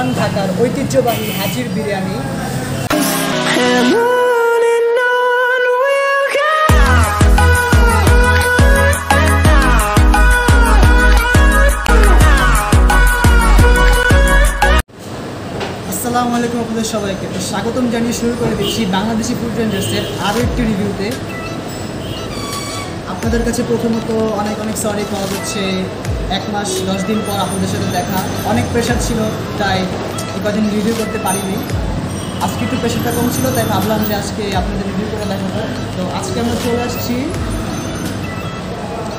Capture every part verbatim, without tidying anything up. পুরান ঢাকার ঐতিহ্যবাহী হাজির বিরিয়ানি। আসসালামু আলাইকুম আপনাদের সবাইকে, তো স্বাগতম জানিয়ে শুরু করে দিচ্ছি বাংলাদেশি ফুড রেঞ্জার্সের আরও একটি রিভিউতে। আপনাদের কাছে প্রথমত অনেক অনেক সরি, পাওয়া হচ্ছে এক মাস দশ দিন পর আপনাদের সাথে দেখা। অনেক প্রেশার ছিল তাই কদিন রিভিউ করতে পারিনি। আজকে একটু প্রেশারটা কম ছিল তাই ভাবলাম যে আজকে আপনাদের রিভিউ করে দেখাবো। তো আজকে আমরা চলে আসছি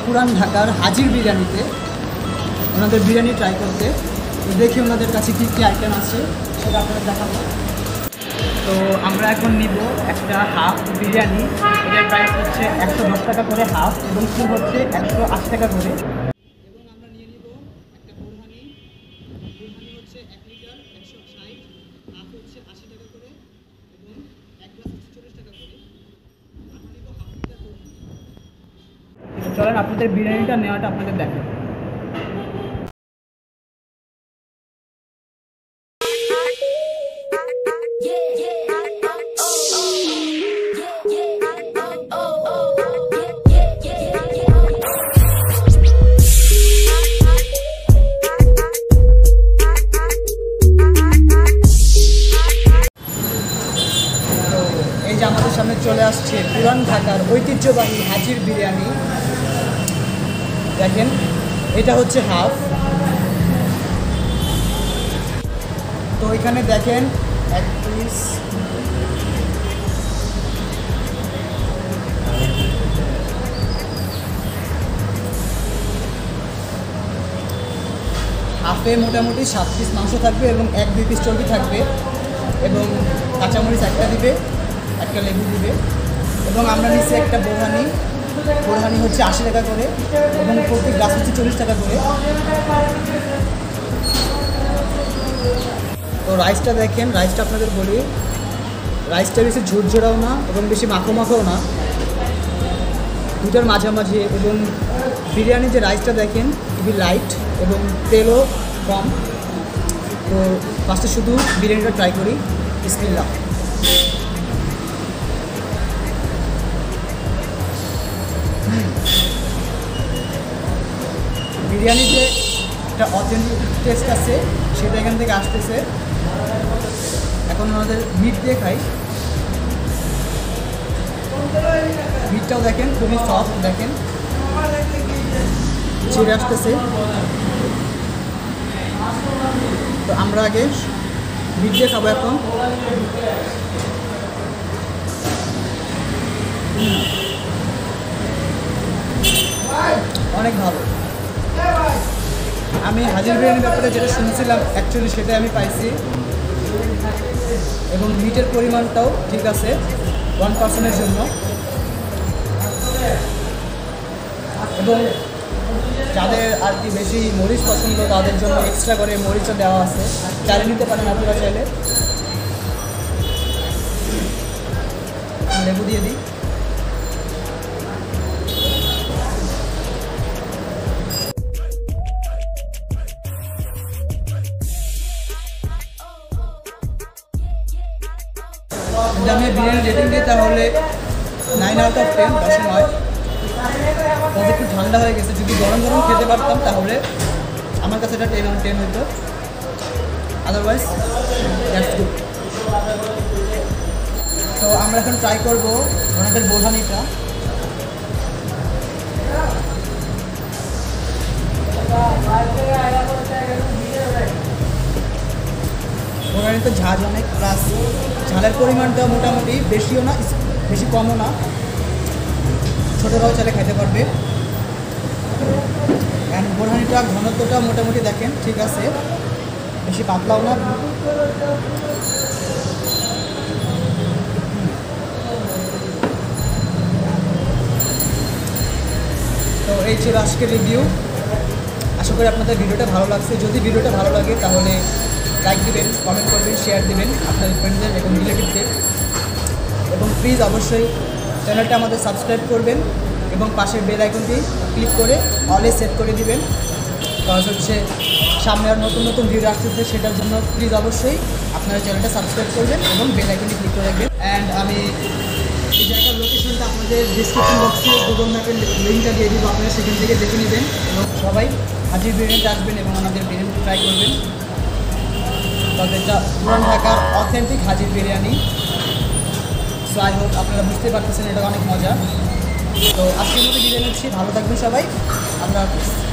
পুরান ঢাকার হাজির বিরিয়ানিতে ওনাদের বিরিয়ানি ট্রাই করতে। তো দেখি ওনাদের কাছে কী কী আইটেম আছে সেটা আপনাদের দেখাবো। তো আমরা এখন নিব একটা হাফ বিরিয়ানি, এটার প্রাইস হচ্ছে একশো দশ টাকা করে হাফ এবং ফুল হচ্ছে একশো আশি টাকা করে। এবং আমরা নিয়ে নিব একটা বোরহানি, বোরহানি হচ্ছে এক লিটার একশো ষাট, হাফ হচ্ছে আশি টাকা করে এবং এক গ্লাস হচ্ছে চল্লিশ টাকা করে। আমরা নিব হাফ লিটার বোরহানি। চলেন আপনাদের বিরিয়ানিটা নেওয়াটা আপনাদের দেখেন। আমাদের সামনে চলে আসছে পুরান ঢাকার ঐতিহ্যবাহী হাজির বিরিয়ানি। দেখেন, এটা হচ্ছে হাফ। তো এখানে দেখেন এক পিস, হাফে মোটামুটি সাত পিস মাংস থাকবে এবং এক দুই পিস চর্বি থাকবে এবং কাঁচামরিচ একটা দিবে, একটা লেবু দিবে। এবং আমরা নিচ্ছি একটা বোরহানি, বোরহানি হচ্ছে আশি টাকা করে এবং প্রতি গ্লাস হচ্ছে চল্লিশ টাকা করে। তো রাইসটা দেখেন, রাইসটা আপনাদের বলি, রাইসটা বেশি ঝুরঝোড়াও না এবং বেশি মাখো মাখোও না, দুটার মাঝামাঝি। এবং বিরিয়ানি যে রাইসটা দেখেন খুবই লাইট এবং তেলও কম। তো ফার্স্টে শুধু বিরিয়ানিটা ট্রাই করি। বিসমিল্লাহ। বিরিয়ানির যে একটা অথেন্টিক টেস্ট আছে সেটা এখান থেকে আসতেছে। এখন আমাদের মিট দিয়ে খাই। মিটটাও দেখেন খুবই সফট, দেখেন ছেড়ে আসতেছে। তো আমরা আগে মিট দিয়ে খাবো এখন। অনেক ভালো। আমি হাজির বিরিয়ানির ব্যাপারে যেটা শুনেছিলাম অ্যাকচুয়ালি সেটাই আমি পাইছি এবং মিটের পরিমাণটাও ঠিক আছে ওয়ান পার্সনের জন্য। এবং যাদের আর কি বেশি মরিচ পছন্দ তাদের জন্য এক্সট্রা করে মরিচও দেওয়া আছে, চালে নিতে পারেন আপনারা চাইলে। লেবু দিয়ে দিই। যদি আমি বিরিয়ানি রেটিং দিই তাহলে নাইন আউট অফ টেন দশে নয়। একটু ঠান্ডা হয়ে গেছে, যদি গরম গরম খেতে পারতাম তাহলে আমার কাছে এটা টেন আউট টেন হতো। Otherwise that's good. তো আমরা এখন ট্রাই করবো ওনাদের বোরহানিটা। বোরহানিতে ঝাঁজ অনেক, প্লাস ঝালের পরিমাণটা মোটামুটি বেশিও না বেশি কমও না, ছোটোরাও চালে খেতে পারবে। অ্যান্ড বোরহানিটা ঘনত্বটা মোটামুটি দেখেন ঠিক আছে, বেশি পাতলাও না। তো এই ছিল আজকের রিভিউ। আশা করি আপনাদের ভিডিওটা ভালো লাগছে। যদি ভিডিওটা ভালো লাগে তাহলে লাইক দেবেন, কমেন্ট করবেন, শেয়ার দেবেন আপনাদের ফ্রেন্ডদের এবং রিলেটিভদের। এবং প্লিজ অবশ্যই চ্যানেলটা আমাদের সাবস্ক্রাইব করবেন এবং পাশের বেল আইকনটি ক্লিক করে অলে সেট করে দিবেন। কারণ হচ্ছে সামনে আর নতুন নতুন ভিডিও আসতেছে, সেটার জন্য প্লিজ অবশ্যই আপনারা চ্যানেলটা সাবস্ক্রাইব করবেন এবং বেল আইকনটি ক্লিক করে রাখবেন। অ্যান্ড আমি এই জায়গার লোকেশনটা আপনাদের ডিসক্রিপশন বক্সে গুগল ম্যাপের লিঙ্কটা দিয়ে দিব, আপনারা সেখান থেকে দেখে নেবেন এবং সবাই হাজির বিরিয়ানি আসবেন এবং আমাদের বিরিয়ানি ট্রাই করবেন। তবে এটা পুরান ঢাকার অথেন্টিক হাজির বিরিয়ানি। সো আই হোপ আপনারা বুঝতে পারতেছেন এটা অনেক মজা। তো আজকের মতো বিদায় নিচ্ছি, ভালো থাকবেন সবাই, আল্লাহ হাফিজ।